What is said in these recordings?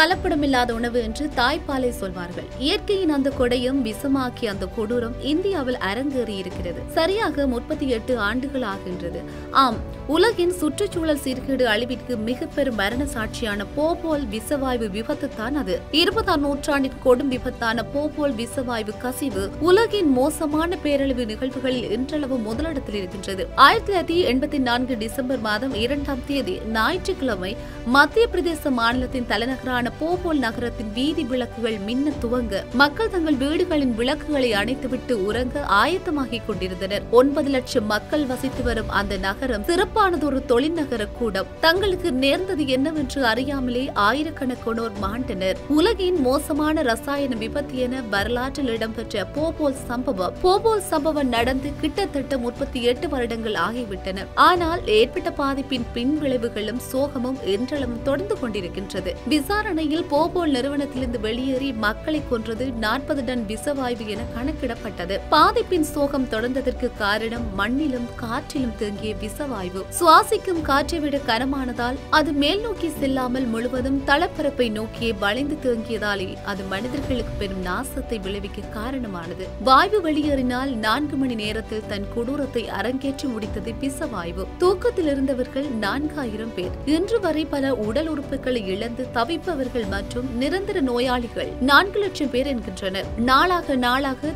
கலப்படமில்லாத உணவு என்று தாய்ப்பாலை சொல்வார்கள். இயற்கையின் அந்த கொடையும் விஷமாக்கி அந்த கொடூரம் இந்தியாவில் அரங்கேறி இருக்கிறது. சரியாக 38 ஆண்டுகள் ஆகின்றது. ஆம், உலகின் சுற்றுச்சூழல் சீர்கேடு அழிவிற்கு மிக பெரும் மரண சாட்சியான போபால் விஷவாயு விபத்து தான் அது. 20ஆம் நூற்றாண்டின் கொடும் விபத்தான போபால் விஷவாயு கசிவு உலகின் மோசமான பேரழிவு நிகழ்வுகளில் இன்றளவு முதலிடத்தில் இருக்கின்றது. 1984 டிசம்பர் மாதம் 2ஆம் தேதி ஞாயிற்றுக்கிழமை மத்திய பிரதேச மாநிலத்தின் தலைநகரான போபால் நகரத்தின் வீதி விளக்குகள் மின்ன துவங்க மக்கள் தங்கள் வீடுகளின் விளக்குகளை அணைத்துவிட்டு உறங்க ஆயத்தமாகிக் கொண்டிருந்தனர். 9 லட்சம் மக்கள் வசித்து வரும் அந்த நகரம் சிறப்பானதொரு தொழில்நகர கூடம். தங்களுக்கு நேர்ந்தது என்னவென்று அறியாமலே ஆயிரக்கணக்கானோர் மாண்டனர். உலகின் மோசமான ரசாயன விபத்து என வரலாற்றில் இடம்பெற்ற போபால் சம்பவம் நடந்து கிட்டத்தட்ட 38 வருடங்கள் ஆகிவிட்டன. ஆனால் ஏற்பட்ட பாதிப்பின் பின் விளைவுகளும் சோகமும் என்றளவும் தொடர்ந்து கொண்டிருக்கின்றது. விசாரணையில் போபால் நிறுவனத்திலிருந்து வெளியேறி மக்களை கொன்றது 40 டன் விஷவாயு என கணக்கிடப்பட்டது. பாதிப்பின் சோகம் தொடர்ந்ததற்கு காரணம் மண்ணிலும் காற்றிலும் தேங்கிய விஷவாயு. சுவாசிக்கும் காற்றை விட கனமானதால் அது மேல் நோக்கி செல்லாமல் முழுவதும் தளப்பரப்பை நோக்கியே வளைந்து தேங்கியதாலே அது மனிதர்களுக்கு பெரும் நாசத்தை விளைவிக்க காரணமானது. வாயு வெளியேறினால் 4 மணி நேரத்தில் தன் கொடூரத்தை அரங்கேற்றி முடித்தது விஷவாயு. தூக்கத்தில் இருந்தவர்கள் 4000 பேர். இன்று வரை பல உடல் உறுப்புகளை இழந்து தவிப்பவர்கள் மற்றும் நிரந்தர நோயாளிகள் 4 லட்சம் பேர் என்கின்றனர். நாளாக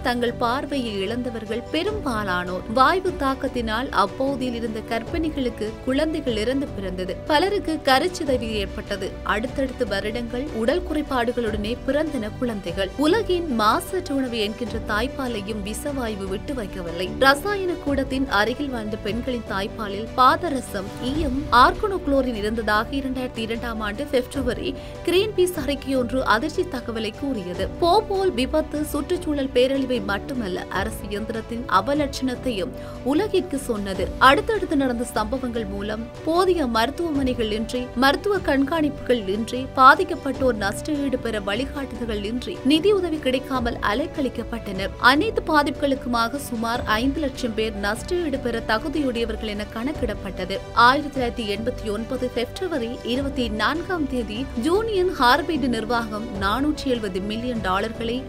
தங்கள் பார்வையை இழந்தவர்கள் பெரும்பாலானோர். வாயு தாக்கத்தினால் அப்பகுதியில் இருந்த கர்ப்பிணிகளுக்கு குழந்தைகள் இறந்து பிறந்தது. பலருக்கு கருச்சிதைவு ஏற்பட்டது. அடுத்தடுத்து வருடங்கள் உடல் குறைபாடுகளுடனே பிறந்தன குழந்தைகள். உலகின் மாசற்ற உணவு என்கின்ற தாய்ப்பாலையும் விஷவாயு விட்டு வைக்கவில்லை. ரசாயன கூடத்தின் அருகில் வாழ்ந்த பெண்களின் தாய்ப்பாலில் பாதரசம், ஈயம், ஆர்கனோ குளோரின் இருந்ததாக 2002ஆம் ஆண்டு பிப்ரவரி கிரீன்பீஸ் அறிக்கையொன்று அதிர்ச்சி தகவலை கூறியது. போபால் விபத்து சுற்றுச்சூழல் பேரழிவை மட்டுமல்ல, அரசு இயந்திரத்தின் அவலட்சணத்தையும் உலகிற்கு சொன்னது. அடுத்தடுத்து நடந்த சம்பவங்கள் மூலம் போதிய மருத்துவமனைகள் இன்றி, மருத்துவ கண்காணிப்புகள் இன்றி, பாதிக்கப்பட்டோர் நஷ்டஈடு பெற வழிகாட்டுதல்கள் இன்றி, நிதியுதவி கிடைக்காமல் அலைக்கழிக்கப்பட்டனர். அனைத்து பாதிப்புகளுக்குமாக சுமார் 5 லட்சம் பேர் நஷ்டஈடு பெற தகுதியுடையவர்கள் என கணக்கிடப்பட்டது. 1989 பிப்ரவரி 24ஆம் தேதி ஜூனியன் ஹார்பேட் நிர்வாகம் $470 மில்லியன்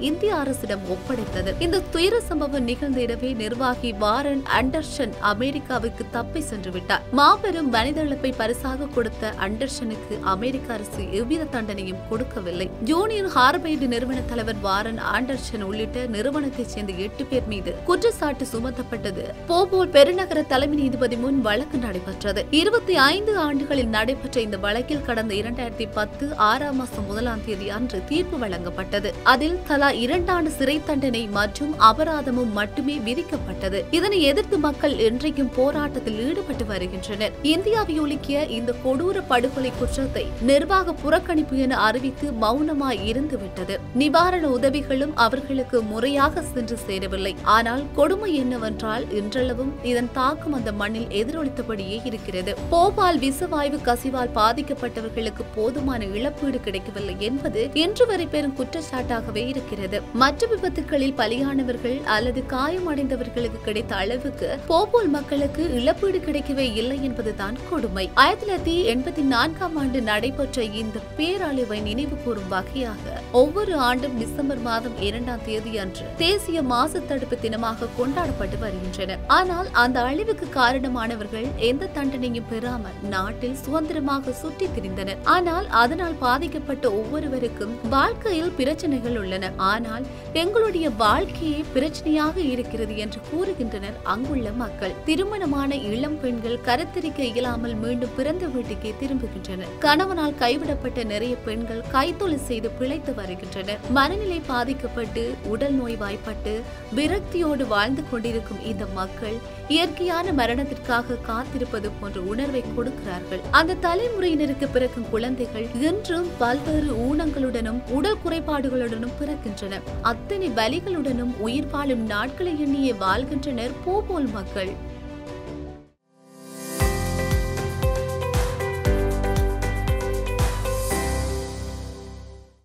இந்திய அரசிடம் ஒப்படைத்தது. இந்த துயர சம்பவம் நிகழ்ந்த இடவே நிர்வாகி வாரன் அண்டர்சன் அமெரிக்காவுக்கு தப்பி சென்று விட்டார். மாபெரும் மனித இழப்பை பரிசாக கொடுத்த அண்டர்சனுக்கு அமெரிக்க அரசு எவ்வித தண்டனையும் கொடுக்கவில்லை. ஜூனியன் ஹார்பேட் நிறுவன தலைவர் வாரன் ஆண்டர்சன் உள்ளிட்ட நிறுவனத்தைச் சேர்ந்த 8 பேர் மீது குற்றச்சாட்டு சுமத்தப்பட்டது. போபால் பெருநகர தலைமை நீதிபதி முன் வழக்கு நடைபெற்றது. 25 ஆண்டுகளில் நடைபெற்ற இந்த வழக்கில் கடந்த 2010 6 மாதம் 1ஆம் தேதி அன்று தீர்ப்பு வழங்கப்பட்டது. அதில் தலா 2 ஆண்டு சிறை தண்டனை மற்றும் அபராதமும் மட்டுமே விதிக்கப்பட்டது. இதனை எதிர்த்து மக்கள் இன்றைக்கும் போராட்டத்தில் ஈடுபட்டு வருகின்றனர். இந்தியாவை ஒழுக்கிய இந்த கொடூர படுகொலை குற்றத்தை நிர்வாக புறக்கணிப்பு என அறிவித்து மௌனமாய் இருந்துவிட்டது. நிவாரண உதவிகளும் அவர்களுக்கு முறையாக சென்று சேரவில்லை. ஆனால் கொடுமை என்னவென்றால் இன்றளவும் இதன் தாக்கம் அந்த மண்ணில் எதிரொலித்தபடியே இருக்கிறது. போபால் விஷவாயு கசிவால் பாதிக்கப்பட்டவர்களுக்கு போதுமான இழப்பீடு கிடைக்கவில்லை என்பது இன்று வரை பெரும் குற்றச்சாட்டாகவே இருக்கிறது. மற்ற விபத்துகளில் பலியானவர்கள் அல்லது காயமடைந்தவர்களுக்கு கிடைத்த அளவுக்கு போபால் மக்களுக்கு இழப்பீடு கிடைக்கவே இல்லை என்பதுதான் கொடுமை. 1984ஆம் ஆண்டு நடைபெற்ற இந்த பேரழிவை நினைவு கூறும் வகையாக ஒவ்வொரு ஆண்டும் டிசம்பர் மாதம் 2ஆம் தேதி அன்று தேசிய மாசு தடுப்பு தினமாக கொண்டாடப்பட்டு வருகின்றன. ஆனால் அந்த அழிவுக்கு காரணமானவர்கள் எந்த தண்டனையும் பெறாமல் நாட்டில் சுதந்திரமாக சுற்றி திரிந்தனர். ஆனால் அதனால் பாதிக்கப்பட்ட ஒவ்வொருவருக்கும் வாழ்க்கையில் பிரச்சனைகள் உள்ளன. ஆனால் எங்களுடைய வாழ்க்கையே பிரச்சனையாக இருக்கிறது என்று கூறுகின்றனர் அங்குள்ள மக்கள். திருமணமான இளம் பெண்கள் கருத்தரிக்க இயலாமல் மீண்டும் பிறந்த வீட்டுக்கே திரும்புகின்றனர். கணவனால் கைவிடப்பட்ட நிறைய பெண்கள் கைத்தொழில் செய்து பிழைத்து வருகின்றனர். மனநிலை பாதிக்கப்பட்டு உடல் நோய்வாய்ப்பட்டு விரக்தியோடு வாழ்ந்து கொண்டிருக்கும் இந்த மக்கள் இயற்கையான மரணத்திற்காக காத்திருப்பது போன்ற உணர்வை கொடுக்கிறார்கள். அந்த தலைமுறையினருக்கு பிறக்கும் குழந்தைகள் இன்றும் பல்வேறு ஊனங்களுடனும் உடல் குறைபாடுகளுடனும் பிறக்கின்றன. அத்தனை வலிகளுடனும் உயிர் வாழும் நாட்களை எண்ணியே வாழ்கின்றனர் போபால் மக்கள்.